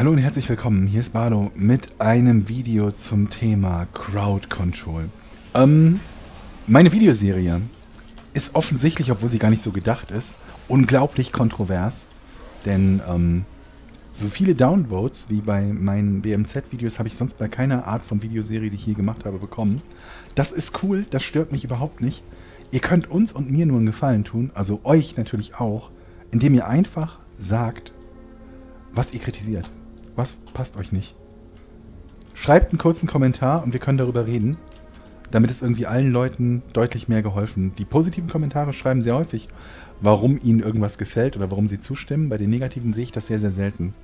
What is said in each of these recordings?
Hallo und herzlich willkommen, hier ist Barlow mit einem Video zum Thema Crowd Control. Meine Videoserie ist offensichtlich, obwohl sie gar nicht so gedacht ist, unglaublich kontrovers. Denn so viele Downvotes wie bei meinen BMZ-Videos habe ich sonst bei keiner Art von Videoserie, die ich je gemacht habe, bekommen. Das ist cool, das stört mich überhaupt nicht. Ihr könnt uns und mir nur einen Gefallen tun, also euch natürlich auch, indem ihr einfach sagt, was ihr kritisiert. Was passt euch nicht? Schreibt einen kurzen Kommentar und wir können darüber reden, damit es irgendwie allen Leuten deutlich mehr geholfen. Die positiven Kommentare schreiben sehr häufig, warum ihnen irgendwas gefällt oder warum sie zustimmen. Bei den negativen sehe ich das sehr, sehr selten.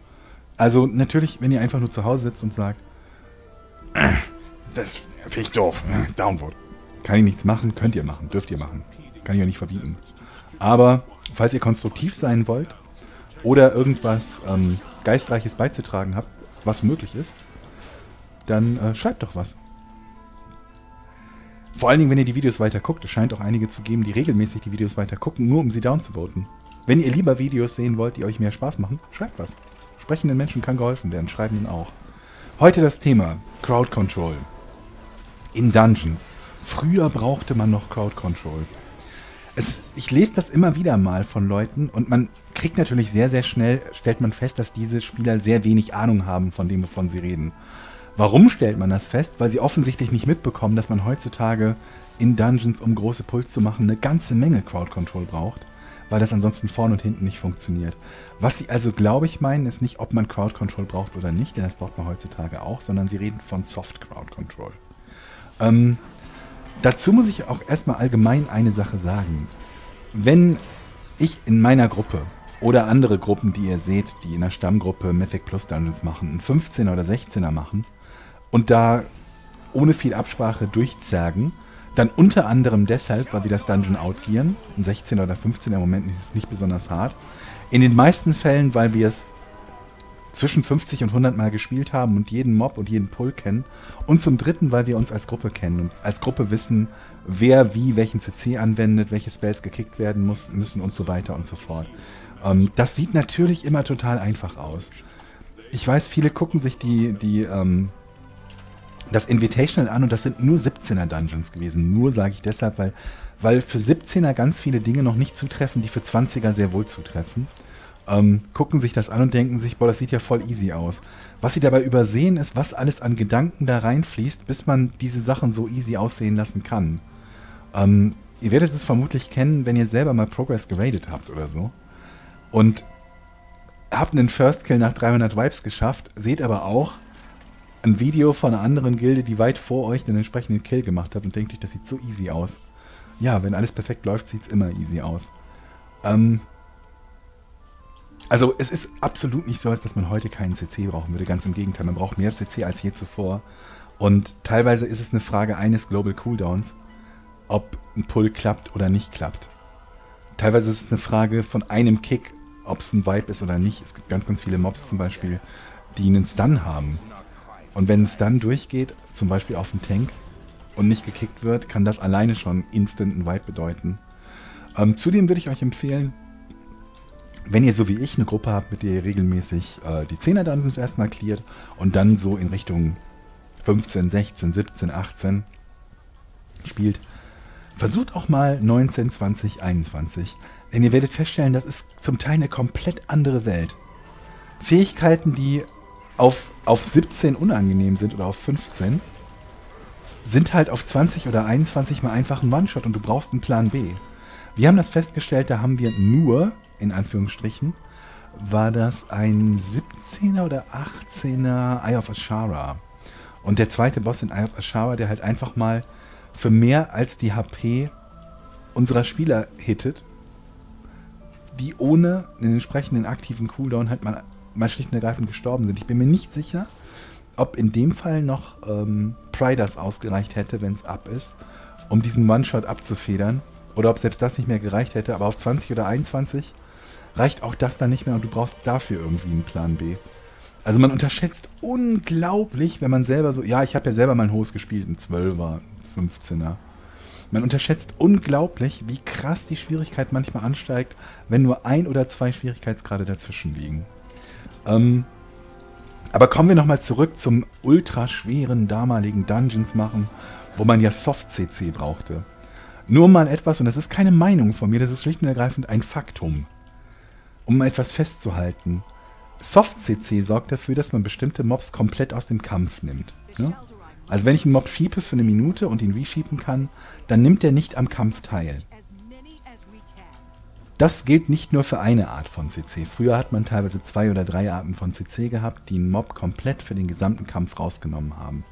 Also natürlich, wenn ihr einfach nur zu Hause sitzt und sagt, das finde ich doof, Downvote. Kann ich nichts machen, könnt ihr machen, dürft ihr machen. Kann ich euch nicht verbieten. Aber falls ihr konstruktiv sein wollt, oder irgendwas Geistreiches beizutragen habt, was möglich ist, dann schreibt doch was. Vor allen Dingen, wenn ihr die Videos weiter guckt, es scheint auch einige zu geben, die regelmäßig die Videos weiter gucken, nur um sie downzuvoten. Wenn ihr lieber Videos sehen wollt, die euch mehr Spaß machen, schreibt was. Sprechenden Menschen kann geholfen werden, Schreibenden auch. Heute das Thema Crowd Control in Dungeons. Früher brauchte man noch Crowd Control. Ich lese das immer wieder mal von Leuten und man kriegt natürlich sehr, sehr schnell, stellt man fest, dass diese Spieler sehr wenig Ahnung haben von dem, wovon sie reden. Warum stellt man das fest? Weil sie offensichtlich nicht mitbekommen, dass man heutzutage in Dungeons, um große Puls zu machen, eine ganze Menge Crowd Control braucht, weil das ansonsten vorne und hinten nicht funktioniert. Was sie also, glaube ich, meinen, ist nicht, ob man Crowd Control braucht oder nicht, denn das braucht man heutzutage auch, sondern sie reden von Soft Crowd Control. Dazu muss ich auch erstmal allgemein eine Sache sagen. Wenn ich in meiner Gruppe oder andere Gruppen, die ihr seht, die in der Stammgruppe Mythic Plus Dungeons machen, einen 15er oder 16er machen und da ohne viel Absprache durchzergen, dann unter anderem deshalb, weil wir das Dungeon outgearen, ein 16er oder 15er im Moment ist es nicht besonders hart, in den meisten Fällen, weil wir es zwischen 50 und 100 Mal gespielt haben und jeden Mob und jeden Pull kennen. Und zum dritten, weil wir uns als Gruppe kennen und als Gruppe wissen, wer wie welchen CC anwendet, welche Spells gekickt werden müssen und so weiter und so fort. Das sieht natürlich immer total einfach aus. Ich weiß, viele gucken sich das Invitational an und das sind nur 17er Dungeons gewesen. Nur sage ich deshalb, weil für 17er ganz viele Dinge noch nicht zutreffen, die für 20er sehr wohl zutreffen. Gucken sich das an und denken sich, boah, das sieht ja voll easy aus. Was sie dabei übersehen, ist, was alles an Gedanken da reinfließt, bis man diese Sachen so easy aussehen lassen kann. Ihr werdet es vermutlich kennen, wenn ihr selber mal Progress geradet habt oder so. Und habt einen First Kill nach 300 Vibes geschafft, seht aber auch ein Video von einer anderen Gilde, die weit vor euch den entsprechenden Kill gemacht hat und denkt euch, das sieht so easy aus. Ja, wenn alles perfekt läuft, sieht es immer easy aus. Also es ist absolut nicht so, dass man heute keinen CC brauchen würde. Ganz im Gegenteil, man braucht mehr CC als je zuvor. Und teilweise ist es eine Frage eines Global Cooldowns, ob ein Pull klappt oder nicht klappt. Teilweise ist es eine Frage von einem Kick, ob es ein Vibe ist oder nicht. Es gibt ganz, ganz viele Mobs zum Beispiel, die einen Stun haben. Und wenn ein Stun durchgeht, zum Beispiel auf den Tank und nicht gekickt wird, kann das alleine schon instant einen Vibe bedeuten. Zudem würde ich euch empfehlen, wenn ihr so wie ich eine Gruppe habt, mit der ihr regelmäßig die 10er Dungeons erstmal cleart und dann so in Richtung 15, 16, 17, 18 spielt, versucht auch mal 19, 20, 21. Denn ihr werdet feststellen, das ist zum Teil eine komplett andere Welt. Fähigkeiten, die auf 17 unangenehm sind oder auf 15, sind halt auf 20 oder 21 mal einfach ein One-Shot und du brauchst einen Plan B. Wir haben das festgestellt, da haben wir nur... in Anführungsstrichen, war das ein 17er oder 18er Eye of Ashara. Und der zweite Boss in Eye of Ashara, der halt einfach mal für mehr als die HP unserer Spieler hittet, die ohne den entsprechenden aktiven Cooldown halt mal schlicht und ergreifend gestorben sind. Ich bin mir nicht sicher, ob in dem Fall noch Priders ausgereicht hätte, wenn es up ist, um diesen One-Shot abzufedern. Oder ob selbst das nicht mehr gereicht hätte, aber auf 20 oder 21... reicht auch das dann nicht mehr und du brauchst dafür irgendwie einen Plan B. Also man unterschätzt unglaublich, wenn man selber so... Ja, ich habe ja selber mal ein hohes gespielt, ein 12er, ein 15er. Man unterschätzt unglaublich, wie krass die Schwierigkeit manchmal ansteigt, wenn nur ein oder zwei Schwierigkeitsgrade dazwischen liegen. Aber kommen wir nochmal zurück zum ultraschweren damaligen Dungeons machen, wo man ja Soft-CC brauchte. Nur mal etwas, und das ist keine Meinung von mir, das ist schlicht und ergreifend ein Faktum, um mal etwas festzuhalten. Soft-CC sorgt dafür, dass man bestimmte Mobs komplett aus dem Kampf nimmt. Ne? Also wenn ich einen Mob schiebe für eine Minute und ihn reschieben kann, dann nimmt er nicht am Kampf teil. Das gilt nicht nur für eine Art von CC. Früher hat man teilweise 2 oder 3 Arten von CC gehabt, die einen Mob komplett für den gesamten Kampf rausgenommen haben.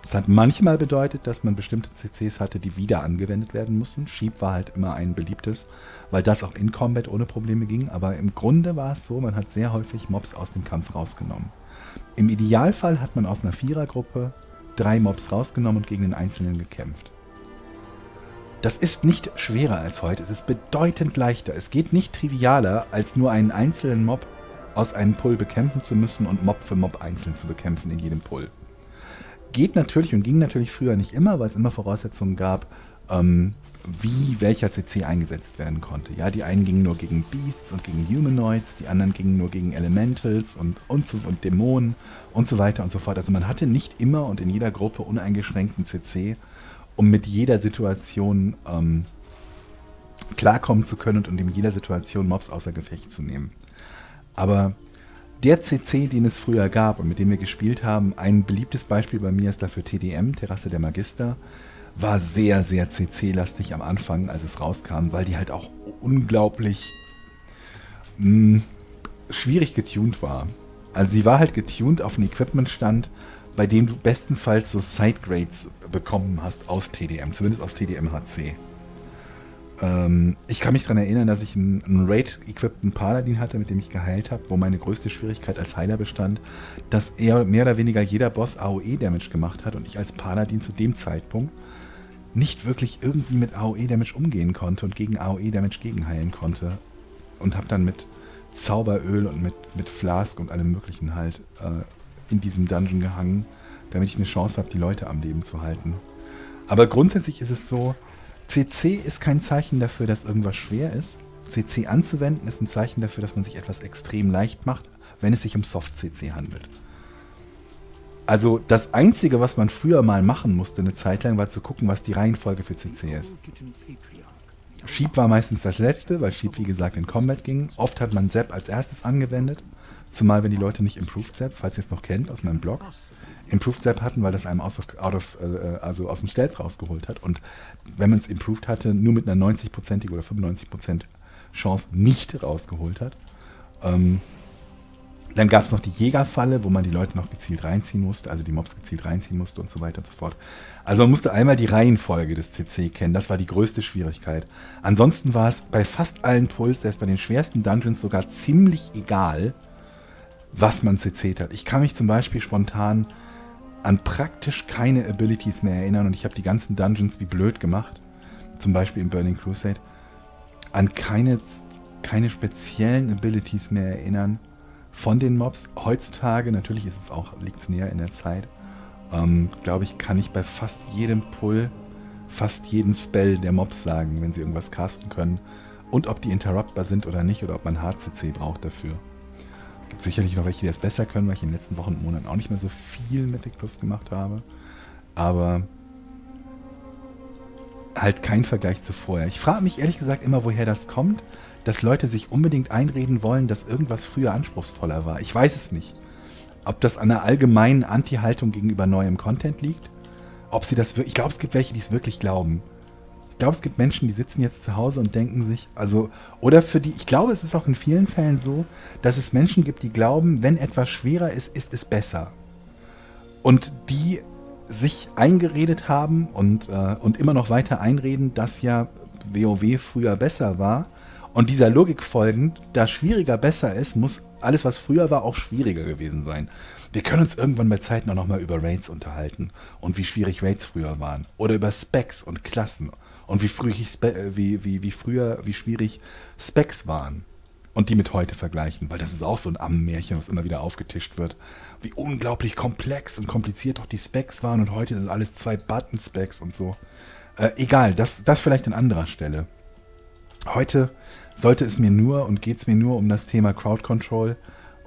Das hat manchmal bedeutet, dass man bestimmte CCs hatte, die wieder angewendet werden mussten. Schieb war halt immer ein beliebtes, weil das auch in Combat ohne Probleme ging. Aber im Grunde war es so, man hat sehr häufig Mobs aus dem Kampf rausgenommen. Im Idealfall hat man aus einer Vierergruppe 3 Mobs rausgenommen und gegen den Einzelnen gekämpft. Das ist nicht schwerer als heute, es ist bedeutend leichter. Es geht nicht trivialer, als nur einen einzelnen Mob aus einem Pull bekämpfen zu müssen und Mob für Mob einzeln zu bekämpfen in jedem Pull. Geht natürlich und ging natürlich früher nicht immer, weil es immer Voraussetzungen gab, wie welcher CC eingesetzt werden konnte. Ja, die einen gingen nur gegen Beasts und gegen Humanoids, die anderen gingen nur gegen Elementals und Dämonen und so weiter und so fort. Also man hatte nicht immer und in jeder Gruppe uneingeschränkten CC, um mit jeder Situation klarkommen zu können und in jeder Situation Mobs außer Gefecht zu nehmen. Aber der CC, den es früher gab und mit dem wir gespielt haben, ein beliebtes Beispiel bei mir ist dafür TDM, Terrasse der Magister, war sehr, sehr CC-lastig am Anfang, als es rauskam, weil die halt auch unglaublich schwierig getunt war. Also sie war halt getunt auf einen Equipmentstand, bei dem du bestenfalls so Sidegrades bekommen hast aus TDM, zumindest aus TDM-HC. Ich kann mich daran erinnern, dass ich einen Raid-equippten Paladin hatte, mit dem ich geheilt habe, wo meine größte Schwierigkeit als Heiler bestand, dass er mehr oder weniger jeder Boss AOE-Damage gemacht hat und ich als Paladin zu dem Zeitpunkt nicht wirklich irgendwie mit AOE-Damage umgehen konnte und gegen AOE-Damage gegenheilen konnte. Und habe dann mit Zauberöl und mit Flask und allem möglichen halt in diesem Dungeon gehangen, damit ich eine Chance habe, die Leute am Leben zu halten. Aber grundsätzlich ist es so, CC ist kein Zeichen dafür, dass irgendwas schwer ist. CC anzuwenden ist ein Zeichen dafür, dass man sich etwas extrem leicht macht, wenn es sich um Soft-CC handelt. Also das Einzige, was man früher mal machen musste eine Zeit lang, war zu gucken, was die Reihenfolge für CC ist. Schieb war meistens das Letzte, weil Schieb wie gesagt in Combat ging. Oft hat man Zap als erstes angewendet. Zumal, wenn die Leute nicht Improved Zap, falls ihr es noch kennt aus meinem Blog, Improved Zap hatten, weil das einem also aus dem Stealth rausgeholt hat. Und wenn man es Improved hatte, nur mit einer 90%igen oder 95% Chance nicht rausgeholt hat. Dann gab es noch die Jägerfalle, wo man die Leute noch gezielt reinziehen musste, also die Mobs gezielt reinziehen musste und so weiter und so fort. Also man musste einmal die Reihenfolge des CC kennen, das war die größte Schwierigkeit. Ansonsten war es bei fast allen Pulls, selbst bei den schwersten Dungeons sogar ziemlich egal, was man CC't hat. Ich kann mich zum Beispiel spontan an praktisch keine Abilities mehr erinnern und ich habe die ganzen Dungeons wie blöd gemacht, zum Beispiel in Burning Crusade, an keine speziellen Abilities mehr erinnern von den Mobs. Heutzutage, natürlich ist es auch, liegt es näher in der Zeit, glaube ich, kann ich bei fast jedem Pull, fast jeden Spell der Mobs sagen, wenn sie irgendwas casten können und ob die interruptbar sind oder nicht oder ob man Hard-CC braucht dafür. Gibt sicherlich noch welche, die das besser können, weil ich in den letzten Wochen und Monaten auch nicht mehr so viel Mythic Plus gemacht habe. Aber halt kein Vergleich zu vorher. Ich frage mich ehrlich gesagt immer, woher das kommt, dass Leute sich unbedingt einreden wollen, dass irgendwas früher anspruchsvoller war. Ich weiß es nicht. Ob das an einer allgemeinen Anti-Haltung gegenüber neuem Content liegt, ob sie das wirklich... Ich glaube, es gibt welche, die es wirklich glauben. Ich glaube, es gibt Menschen, die sitzen jetzt zu Hause und denken sich, also, oder für die, ich glaube, es ist auch in vielen Fällen so, dass es Menschen gibt, die glauben, wenn etwas schwerer ist, ist es besser. Und die sich eingeredet haben und immer noch weiter einreden, dass ja WoW früher besser war. Und dieser Logik folgend, da schwieriger besser ist, muss alles, was früher war, auch schwieriger gewesen sein. Wir können uns irgendwann bei Zeiten auch nochmal über Raids unterhalten und wie schwierig Raids früher waren. Oder über Specs und Klassen. Und wie schwierig Specs waren. Und die mit heute vergleichen, weil das ist auch so ein Ammenmärchen, was immer wieder aufgetischt wird. Wie unglaublich komplex und kompliziert doch die Specs waren und heute sind alles 2-Button-Specs und so. Egal, das vielleicht an anderer Stelle. Heute geht es mir nur um das Thema Crowd Control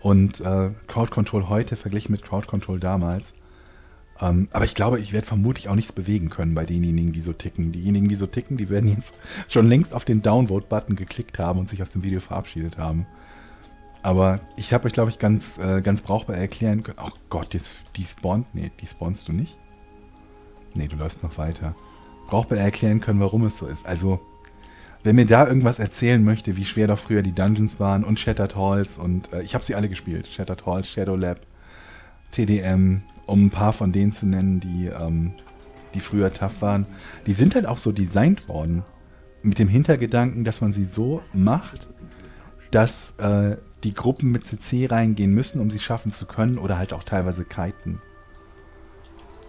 Und Crowd Control heute verglichen mit Crowd Control damals. Aber ich glaube, ich werde vermutlich auch nichts bewegen können bei denjenigen, die so ticken. Diejenigen, die so ticken, die werden jetzt schon längst auf den Downvote-Button geklickt haben und sich aus dem Video verabschiedet haben. Aber ich habe euch, glaube ich, ganz brauchbar erklären können. Oh Gott, jetzt despawnt. Nee, despawnst du nicht? Nee, du läufst noch weiter. Brauchbar erklären können, warum es so ist. Also, wenn mir da irgendwas erzählen möchte, wie schwer doch früher die Dungeons waren und Shattered Halls und ich habe sie alle gespielt. Shattered Halls, Shadow Lab, TDM, um ein paar von denen zu nennen, die früher tough waren. Die sind halt auch so designt worden mit dem Hintergedanken, dass man sie so macht, dass die Gruppen mit CC reingehen müssen, um sie schaffen zu können oder halt auch teilweise kiten.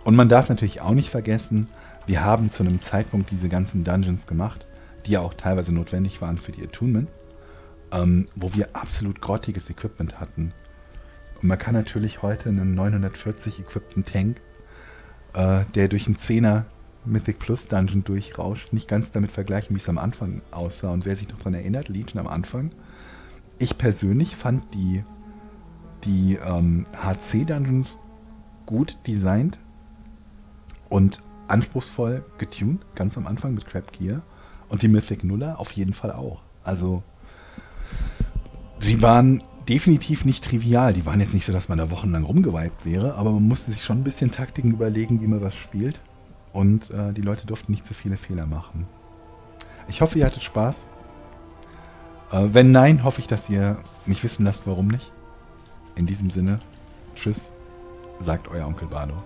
Und man darf natürlich auch nicht vergessen, wir haben zu einem Zeitpunkt diese ganzen Dungeons gemacht, die ja auch teilweise notwendig waren für die Attunements, wo wir absolut grottiges Equipment hatten. Und man kann natürlich heute einen 940 equipten Tank, der durch einen 10er Mythic Plus Dungeon durchrauscht, nicht ganz damit vergleichen, wie es am Anfang aussah. Und wer sich noch daran erinnert, Legion am Anfang, ich persönlich fand die HC-Dungeons gut designt und anspruchsvoll getuned, ganz am Anfang mit Crab Gear. Und die Mythic Nuller auf jeden Fall auch. Also, sie waren definitiv nicht trivial. Die waren jetzt nicht so, dass man da wochenlang rumgeweibt wäre, aber man musste sich schon ein bisschen Taktiken überlegen, wie man was spielt. Und die Leute durften nicht so viele Fehler machen. Ich hoffe, ihr hattet Spaß. Wenn nein, hoffe ich, dass ihr mich wissen lasst, warum nicht. In diesem Sinne, tschüss, sagt euer Onkel Barlow.